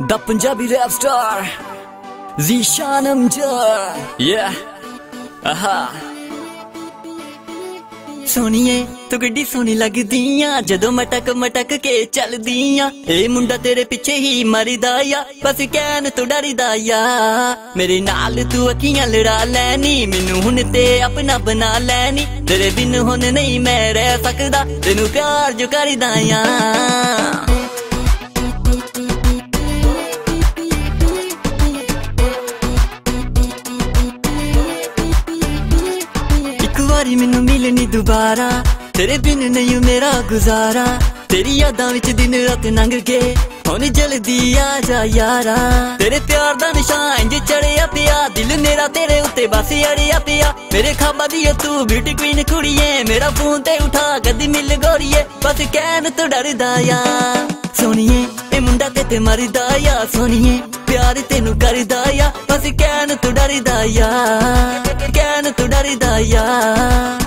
The Punjabi rap star Zeeshan Amjad. Yeah, aha. Soniye, tu gadi soni lagdiya, jadon matak ke chaldiya. Eh munda tere piche hi marida ya, bas kehn tu darida ya. Mere naal tu akhiyan lada leni, minu hun te apna bana leni. Tere bin hun nahi main reh sakda, tenu pyar jo karida ya. ਮੈਨੂੰ ਮਿਲਣੀ ਦੁਬਾਰਾ ਤੇਰੇ ਬਿਨ ਨਹੀਂ ਮੇਰਾ ਗੁਜ਼ਾਰਾ ਤੇਰੀ ਯਾਦਾਂ ਵਿੱਚ ਦਿਨ ਰਾਤ ਲੰਘ ਗਏ ਹੁਣ ਜਲਦੀ ਆ ਜਾ ਯਾਰਾ ਤੇਰੇ ਪਿਆਰ ਦਾ ਨਿਸ਼ਾਨ ਇੰਜ ਚੜਿਆ ਪਿਆ ਦਿਲ ਮੇਰਾ ਤੇਰੇ ਉੱਤੇ ਬਸ ਅੜਿਆ ਪਿਆ ਮੇਰੇ ਖਾਬਾਂ ਦੀ ਤੂੰ ਬਿਊਟੀ ਕੁਈਨ ਕੁੜੀਏ ਮੇਰਾ ਫੋਨ ਤੇ ਉਠਾ ਕਦੀ ਮਿਲ ਗੋਰੀਏ ਬਸ ਕਹਿਣ ਤੋਂ ਡਰਦਾ ਆ ਸੋਣੀਏ ਇਹ ਮੁੰਡਾ ਤੇ ਮਰਦਾ ਆ ਸੋਣੀਏ ਪਿਆਰ ਤੈਨੂੰ ਕਰਦਾ ਆ ਬਸ ਕਹਿਣ ਤੋਂ ਡਰਦਾ ਆ ਕਹਿਣ ਤੋਂ ਡਰਦਾ ਆ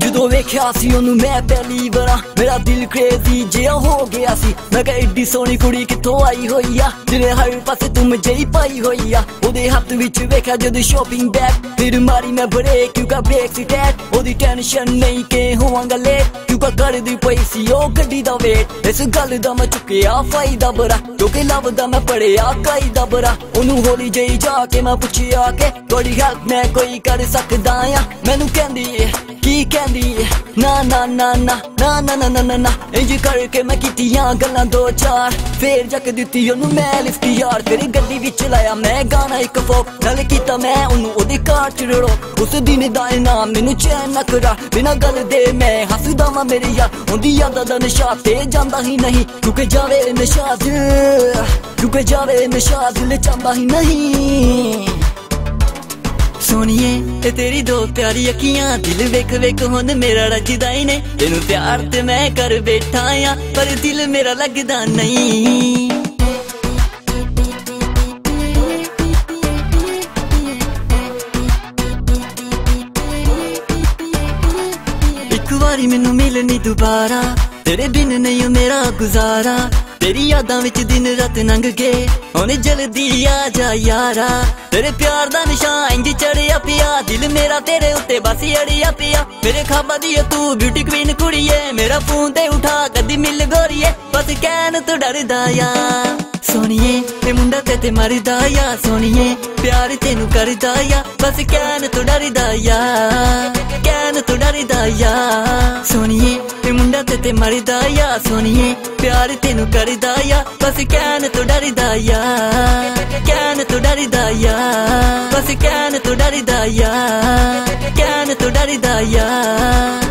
ਜਦੋਂ ਵੇਖਿਆ ਸੀ ਉਹਨੂੰ ਮੈਂ ਪਹਿਲੀ ਵਾਰ ਮੇਰਾ ਦਿਲ ਕਰੇਜ਼ੀ ਜਿਹਾ ਹੋ ਗਿਆ ਸੀ ਮੈਂ ਕਿਹਾ ਏਡੀ ਸੋਹਣੀ ਕੁੜੀ ਕਿੱਥੋਂ ਆਈ ਹੋਈ ਆ ਜਿਹਨੇ ਹਰ ਪਾਸੇ ਤੁਮ ਜਿਹੀ ਪਾਈ ਹੋਈ ਆ ਉਹਦੇ ਹੱਥ ਵਿੱਚ ਵੇਖਿਆ ਜਦੋਂ ਸ਼ੋਪਿੰਗ ਬੈਗ ਫਿਰ ਮਾਰੀ ਮੈਂ ਬ੍ਰੇਕ ਕਿਉਂਕਿ ਬ੍ਰੇਕ ਸੀ ਟੈਟ ਉਹਦੀ ਟੈਨਸ਼ਨ ਨਹੀਂ ਕਿ ਹੋਵਾਂਗਾ ਲੇਟ ਕਿਉਂਕਿ ਕਰਦੀ ਪਈ ਸੀ ਉਹ ਗੱਡੀ ਦਾ ਵੇਟ ਇਸ ਗੱਲ ਦਾ ਮੈਂ ਚੁੱਕਿਆ ਫਾਇਦਾ ਬੜਾ ਕਿਉਂਕਿ ਲੱਭਦਾ ਮੈਂ ਪੜਿਆ ਕਾਇਦਾ ਬੜਾ ਉਹਨੂੰ ਹੌਲੀ ਜਿਹੀ ਜਾ ਕੇ ਮੈਂ ਪੁੱਛਿਆ ਕਿ ਤੁਹਾਡੀ ਹੈਲਪ ਮੈਂ ਕੋਈ ਕਰ ਸਕਦਾ ਆ ਮੈਨੂੰ ਕਹਿੰਦੀ ਕੀ ਕਹਿੰਦੀ na na na na na na na na na na ਇੰਜ ਕਰਕੇ ਮੈਂ ਕੀਤੀਆਂ ਗੱਲਾਂ ਦੋ ਚਾਰ ਫੇਰ ਜੱਕ ਦਿੱਤੀ ਉਹਨੂੰ ਮੈਂ ਲਿਫਟ ਯਾਰ ਤੇਰੀ ਗੱਡੀ ਵਿੱਚ ਲਾਇਆ ਮੈਂ ਗਾਣਾ ਇੱਕ ਫੋਕ ਨਾਲ ਕੀਤਾ ਮੈਂ ਉਹਨੂੰ ਉਹਦੇ ਕਾਰ ਚ ਰੜੋ ਉਸ ਦਿਨ ਦਾ ਇਨਾਮ ਮੈਨੂੰ ਚੈਨ ਨਾ ਕਰਾ ਬਿਨਾਂ ਗੱਲ ਦੇ ਮੈਂ ਹੱਸਦਾ ਵਾਂ ਮੇਰੇ ਯਾਰ ਉਹਦੀ ਯਾਦਾਂ ਦਾ ਨਸ਼ਾ ਤੇ ਜਾਂਦਾ ਹੀ ਨਹੀਂ ਕਿਉਂਕਿ ਜਾਵੇ ਨਸ਼ਾ ਕਿਉਂਕਿ ਜਾਵੇ ਨਸ਼ਾ ਦਿਲ ਚਾਹੁੰਦਾ ਹੀ ਨਹੀਂ ਸੋਣੀਏ ਤੇਰੀ ਦੋ ਪਿਆਰੀ ਅੱਖੀਆਂ ਦਿਲ ਵੇਖ ਵੇਖ ਹੁਣ ਮੇਰਾ ਰੱਜਦਾ ਹੀ ਨੇ ਤੈਨੂੰ ਪਿਆਰ ਤੇ ਮੈਂ ਕਰ ਬੈਠਾ ਆ ਪਰ ਦਿਲ ਮੇਰਾ ਲੱਗਦਾ ਨਹੀਂ ਇੱਕ ਵਾਰੀ ਮੈਨੂੰ ਮਿਲਣੀ ਦੁਬਾਰਾ ਤੇਰੇ ਬਿਨ ਨਹੀਂ ਮੇਰਾ ਗੁਜ਼ਾਰਾ ਤੇਰੀ ਯਾਦਾਂ ਵਿੱਚ ਦਿਨ ਰਾਤ ਲੰਘ ਗਏ ਹੁਣ ਜਲਦੀ ਆ ਜਾ ਯਾਰਾ ਤੇਰੇ ਪਿਆਰ ਦਾ ਨਿਸ਼ਾਨ ਇੰਜ ਚੜਿਆ ਪਿਆ ਦਿਲ ਮੇਰਾ ਤੇਰੇ ਉੱਤੇ ਬਸ ਅੜਿਆ ਪਿਆ ਮੇਰੇ ਖਾਬਾਂ ਦੀ ਤੂੰ ਬਿਊਟੀ ਕੁਈਨ ਕੁੜੀਏ ਮੇਰਾ ਫੋਨ ਤੇ ਉਠਾ ਕਦੀ ਮਿਲ ਗੋਰੀਏ ਬਸ ਕਹਿਣ ਤੋਂ ਡਰਦਾ ਆ ਸੋਣੀਏ ਇਹ ਮੁੰਡਾ ਤੇ ਮਰਦਾ ਆ ਸੋਣੀਏ ਪਿਆਰ ਤੈਨੂੰ ਕਰਦਾ ਆ ਬਸ ਕਹਿਣ ਤੋਂ ਡਰਦਾ ਆ ਕਹਿਣ ਤੋਂ ਡਰਦਾ ਆ ਸੋਣੀਏ ਇਹ ਮੁੰਡਾ ਤੇ ਮਰਦਾ ਆ ਸੋਣੀਏ ਪਿਆਰ ਤੈਨੂੰ ਕਰਦਾ ਆ ਬਸ ਕਹਿਣ ਤੋਂ ਡਰਦਾ ਆ ਕਹਿਣ ਤੋਂ ਡਰਦਾ ਆ ਬਸ ਕਹਿਣ ਤੋਂ ਡਰਦਾ ਆ ਕਹਿਣ ਤੋਂ ਡਰਦਾ ਆ